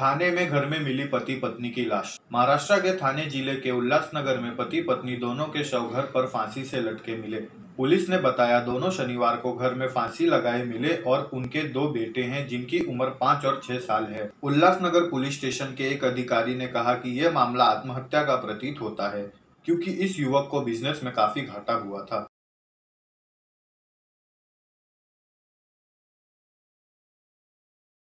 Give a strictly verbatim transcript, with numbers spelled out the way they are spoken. थाने में घर में मिली पति पत्नी की लाश। महाराष्ट्र के थाने जिले के उल्लासनगर में पति पत्नी दोनों के शव घर पर फांसी से लटके मिले। पुलिस ने बताया दोनों शनिवार को घर में फांसी लगाए मिले और उनके दो बेटे हैं जिनकी उम्र पाँच और छह साल है। उल्लासनगर पुलिस स्टेशन के एक अधिकारी ने कहा कि यह मामला आत्महत्या का प्रतीत होता है क्योंकि इस युवक को बिजनेस में काफी घाटा हुआ था।